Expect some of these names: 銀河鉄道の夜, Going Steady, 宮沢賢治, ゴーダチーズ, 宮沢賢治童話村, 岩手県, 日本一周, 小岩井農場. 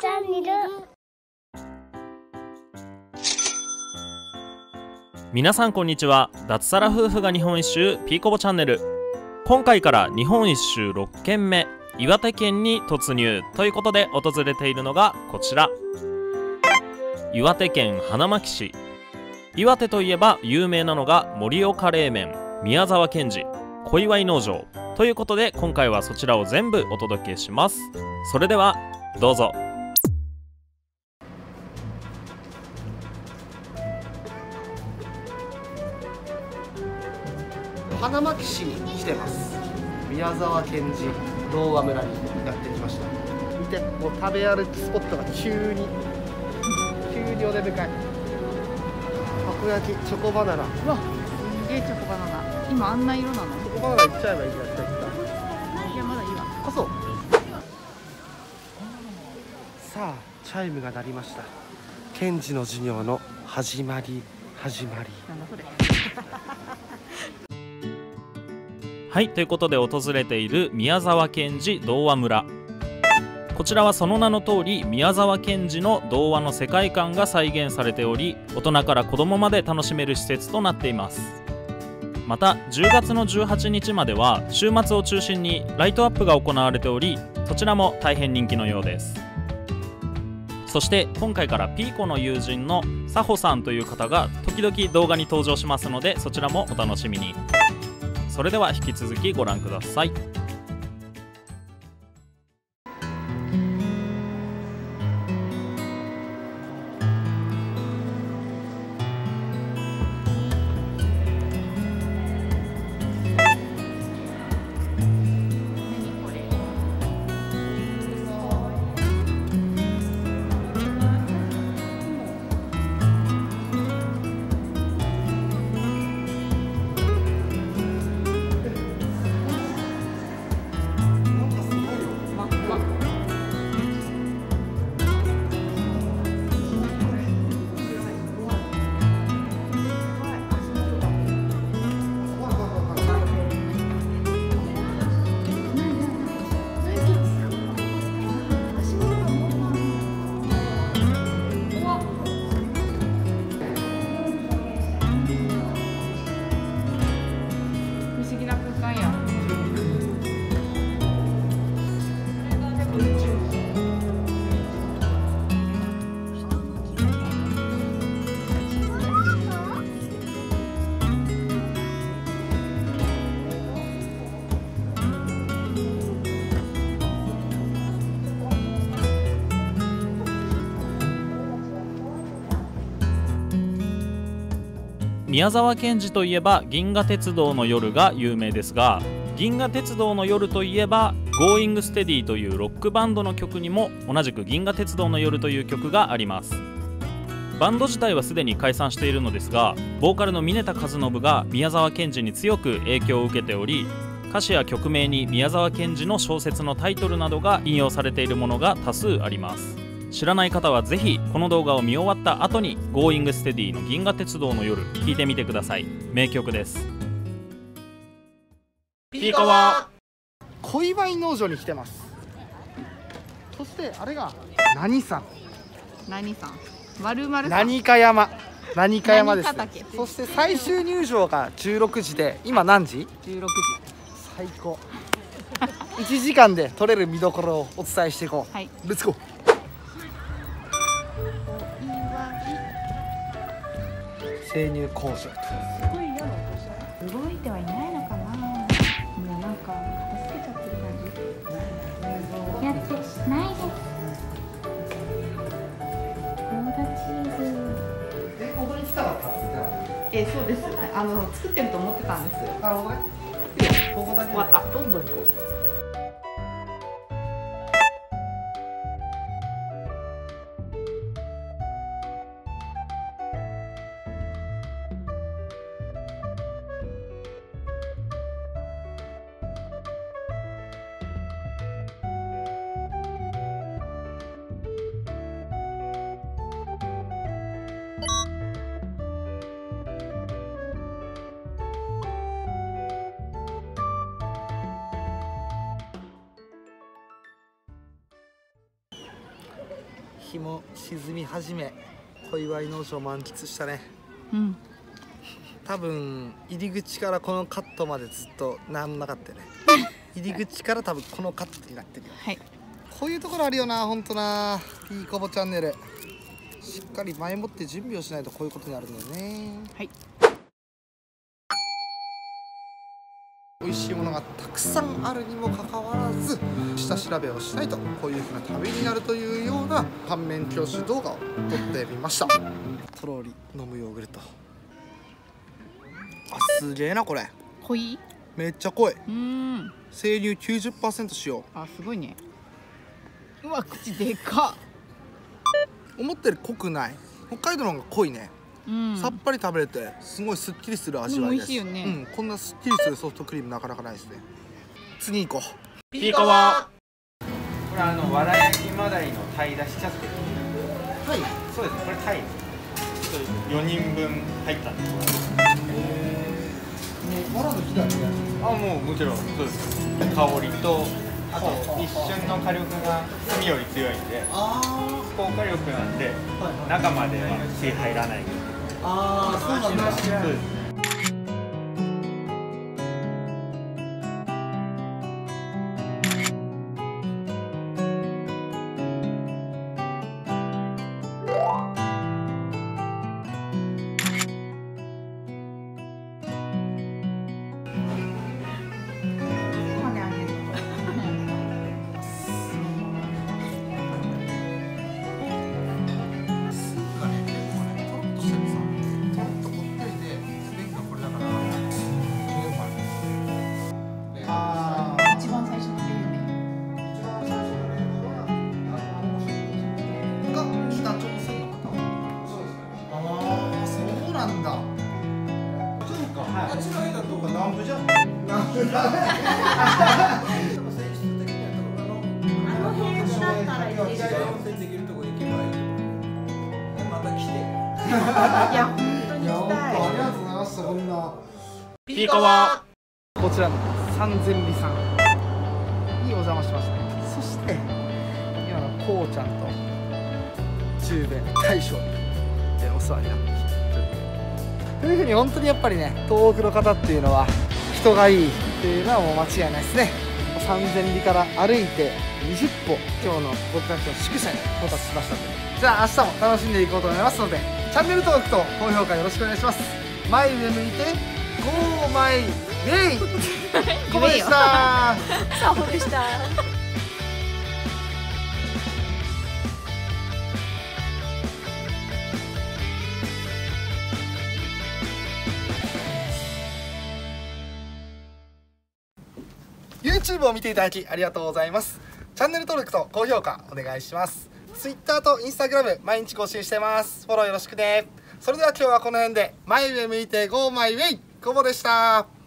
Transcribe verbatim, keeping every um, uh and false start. チャンネル。皆さんこんにちは。脱サラ夫婦が日本一周ピーコボチャンネル。今回から日本一周ろっけんめ、岩手県に突入ということで訪れているのがこちら、岩手県花巻市。岩手といえば有名なのが盛岡冷麺、宮沢賢治、小岩井農場ということで、今回はそちらを全部お届けします。それではどうぞ。花巻市に来てます。宮沢賢治童話村にやってきました。見て、もう食べ歩きスポットが急に急にお出迎え。たこ焼きチョコバナナ。うわ、すげえチョコバナナ。今あんな色なの？チョコバナナいっちゃえばいいじゃん。いやまだいいわ。あ、そう。さあチャイムが鳴りました。賢治の授業の始まり始まり。なんだそれ。はい、ということで訪れている宮沢賢治童話村。こちらはその名の通り、宮沢賢治の童話の世界観が再現されており、大人から子供まで楽しめる施設となっています。またじゅうがつのじゅうはちにちまでは週末を中心にライトアップが行われており、そちらも大変人気のようです。そして今回からピーコの友人のサホさんという方が時々動画に登場しますので、そちらもお楽しみに。それでは引き続きご覧ください。宮沢賢治といえば銀河鉄道の夜が有名ですが、銀河鉄道の夜といえば Going Steady というロックバンドの曲にも同じく銀河鉄道の夜という曲があります。バンド自体はすでに解散しているのですが、ボーカルの峯田和伸が宮沢賢治に強く影響を受けており、歌詞や曲名に宮沢賢治の小説のタイトルなどが引用されているものが多数あります。知らない方はぜひこの動画を見終わった後に Going Steady の銀河鉄道の夜聴いてみてください。名曲です。ピーコは小岩井農場に来てます。そしてあれが何さん何さん丸々さん何か山何か山です、ね、そして最終入場がじゅうろくじで、今何時？じゅうろくじ。最高いちじかんで撮れる見どころをお伝えしていこう、はい、レッツゴー。生乳工場。すごい嫌な工場。動いてはいないのかな。もうなんか助けちゃってる感じ。やってないです。ゴーダチーズ。え、ここに来たら買ってた。え、そうです。あの作ってると思ってたんですよ。なるほどね。ここだけ。終わった。どんどん行こう。日も沈み始め、小岩井農場満喫したね。うん。多分入り口からこのカットまでずっと何もなかったよね。入り口から多分このカットになってるよ。はい。こういうところあるよな、ほんとな。いいこぼチャンネル。しっかり前もって準備をしないとこういうことになるんだよね。はい。美味しいものがたくさんあるにもかかわらず下調べをしないとこういうふうな旅になるというような反面教師動画を撮ってみました。とろり飲むヨーグルト、あ、すげえなこれ。濃い？めっちゃ濃い。うん、生乳 きゅうじゅっパーセント 使用。あ、すごいね。うわ、口でかっ。思ったより濃くない。北海道の方が濃いね。うん、さっぱり食べれてすごいすっきりする味わいです。美味しいよね。うん、こんなすっきりするソフトクリームなかなかないですね。次行こう。ピーカワ。これあのわら焼きマダイのタイ出しちゃってる。はい、そうですね、これタイよにんぶん入ったんです。へえ。もうわらの木だね。あ、もうもちろんそうです。香りとあと一瞬の火力が炭より強いんで、高火力なんで中までは火入らない。ああ、そうなんですね。ピーカワ、こちらのさんぜんびさんにお邪魔しましたね。そして今のこうちゃんと中弁大将でお世話になってきて、というふうに本当にやっぱりね、東北の方っていうのは人がいいっていうのはもう間違いないですね。さんぜんびから歩いてにじゅっぽ、今日の僕たちの宿舎に到達しましたので、じゃあ明日も楽しんでいこうと思いますので、チャンネル登録と高評価よろしくお願いします。前上向いてゴーマイレイ。ここでした。さほでした。YouTube を見ていただきありがとうございます。チャンネル登録と高評価お願いします。Twitter と インスタグラム 毎日更新してます。フォローよろしくね。それでは今日はこの辺で、前上向いてゴーマイレイ。コボでした。